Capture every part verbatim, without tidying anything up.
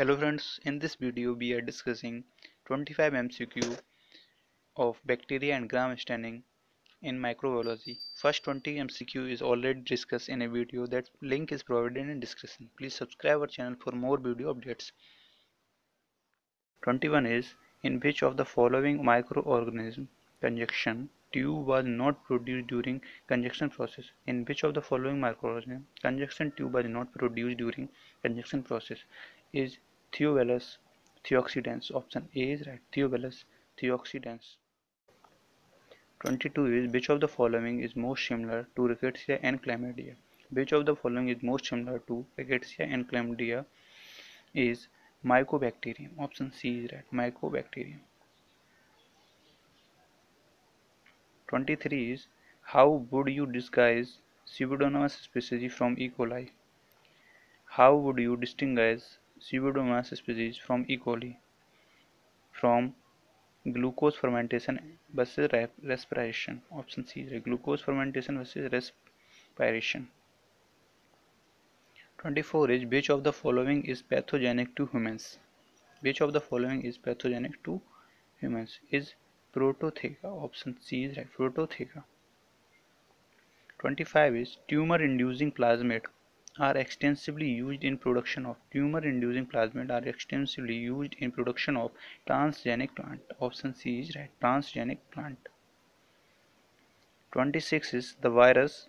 Hello friends, in this video we are discussing twenty-five M C Q of bacteria and gram staining in microbiology. First twenty M C Q is already discussed in a video, that link is provided in description. Please subscribe our channel for more video updates. twenty-one is, in which of the following microorganism conjunction tube was not produced during conjunction process? In which of the following microorganism conjunction tube was not produced during conjunction process? Is Thiobacillus thiooxidans. Option A is right. Thiobacillus thiooxidans. twenty-two is, which of the following is most similar to Rickettsia and Chlamydia? Which of the following is most similar to Rickettsia and Chlamydia? Is Mycobacterium. Option C is right. Mycobacterium. twenty-three is, how would you disguise Pseudomonas species from E. coli? How would you distinguish Pseudomonas species from E. coli? From glucose fermentation versus respiration. Option C is glucose fermentation versus respiration. twenty-four is, which of the following is pathogenic to humans? Which of the following is pathogenic to humans? Is prototheca. Option C is right. Prototheca. twenty-five is, tumor inducing plasmid are extensively used in production of tumor inducing plasmid are extensively used in production of transgenic plant. Option C is right. Transgenic plant. twenty-six is, the virus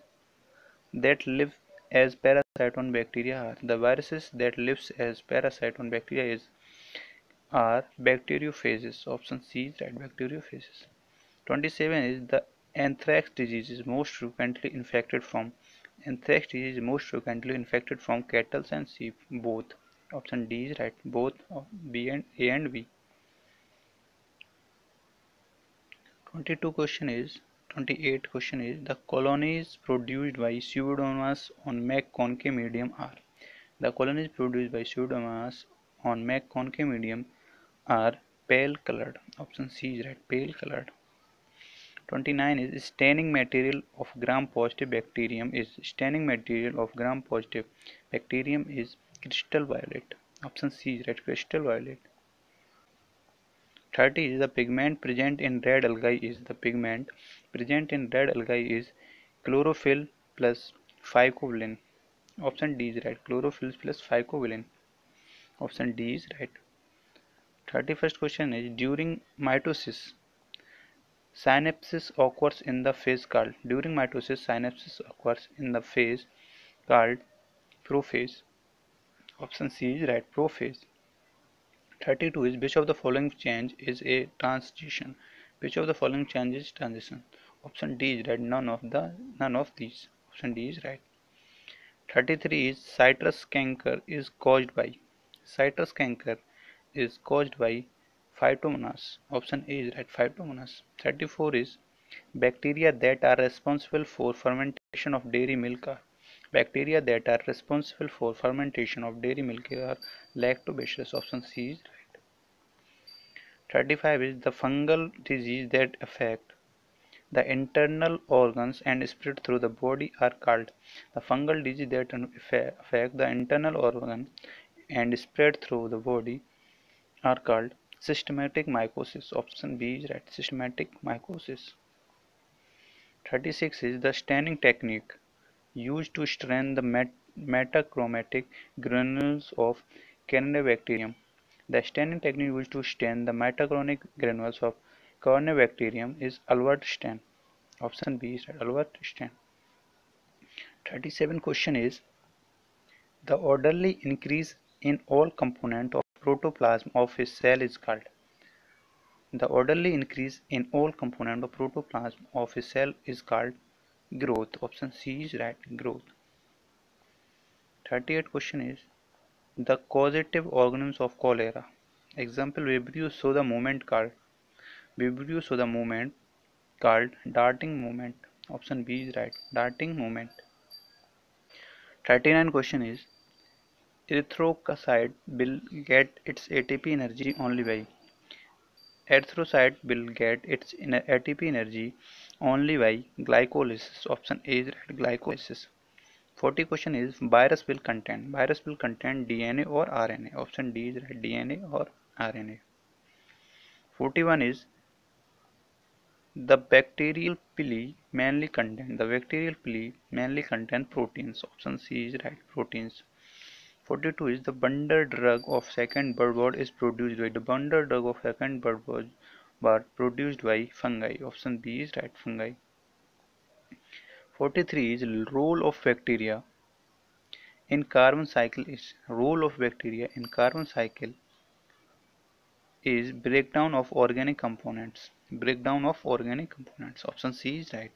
that live as parasite on bacteria are the viruses that lives as parasite on bacteria is are bacteriophages. Option C is right. Bacteriophages. twenty-seven is, the anthrax disease is most frequently infected from anthrax disease is most frequently infected from cattle and sheep. Both. Option D is right. Both. B and A and B. twenty-two question is twenty-eight question is, the colonies produced by Pseudomonas on MacConkey medium are the colonies produced by Pseudomonas on MacConkey medium are pale colored. Option C is right. Pale colored. twenty-nine is, staining material of gram-positive bacterium is staining material of gram-positive bacterium is crystal violet. Option C is right. Crystal violet. thirty is, the pigment present in red algae is the pigment present in red algae is chlorophyll plus phycobilin. Option D is right. Chlorophyll plus phycobilin. Option D is right. thirty-first question is, during mitosis synapsis occurs in the phase called during mitosis synapsis occurs in the phase called prophase. Option C is right. Prophase. thirty-two is, which of the following change is a transition? Which of the following change is transition? Option D is right. None of the none of these. Option D is right. thirty-three is, citrus canker is caused by citrus canker is caused by Phytomonas. Option A is right. Phytomonas. thirty-four is, bacteria that are responsible for fermentation of dairy milk are bacteria that are responsible for fermentation of dairy milk are lactobacillus. Option C is right. thirty-five is, the fungal disease that affect the internal organs and spread through the body are called the fungal disease that affect the internal organ and spread through the body are called systematic mycosis. Option B is right. Systematic mycosis. thirty-six is, the staining technique used to strain the met metachromatic granules of corynebacterium. The staining technique used to stain the metachromatic granules of corynebacterium is Albert stain. Option B is right. Albert stain. thirty-seven question is, the orderly increase in all component of protoplasm of a cell is called the orderly increase in all component of protoplasm of a cell is called growth. Option C is right. Growth. thirty-eight question is, the causative organisms of cholera, example Vibrio, so the movement called Vibrio, so the movement called darting movement. Option B is right. Darting movement. thirty-nine question is, Erythrocyte will get its A T P energy only by Erythrocyte will get its A T P energy only by glycolysis. Option A is right. Glycolysis. forty question is virus will contain virus will contain D N A or R N A. Option D is right, D N A or R N A. forty-one is the bacterial pili mainly contain the bacterial pili mainly contain proteins. Option C is right, proteins. forty-two is the bundle drug of second budwort is produced by the bundle drug of second budwort are produced by fungi. Option B is right, fungi. forty-three is role of bacteria in carbon cycle is role of bacteria in carbon cycle is breakdown of organic components breakdown of organic components. Option C is right.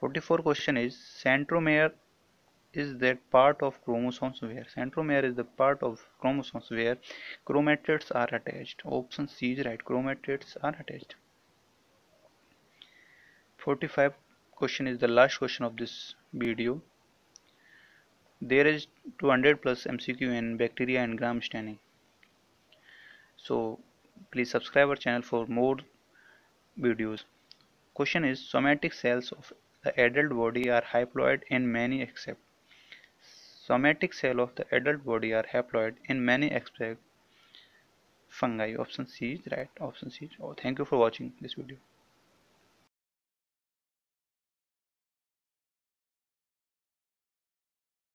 forty-four question is centromere is that part of chromosomes where centromere is the part of chromosomes where chromatids are attached. Option C is right, chromatids are attached. forty-five question is the last question of this video. There is two hundred plus M C Q in bacteria and gram staining. So please subscribe our channel for more videos. Question is somatic cells of the adult body are haploid in many except somatic cell of the adult body are haploid in many except fungi. Option C is right, option C is. Oh, thank you for watching this video.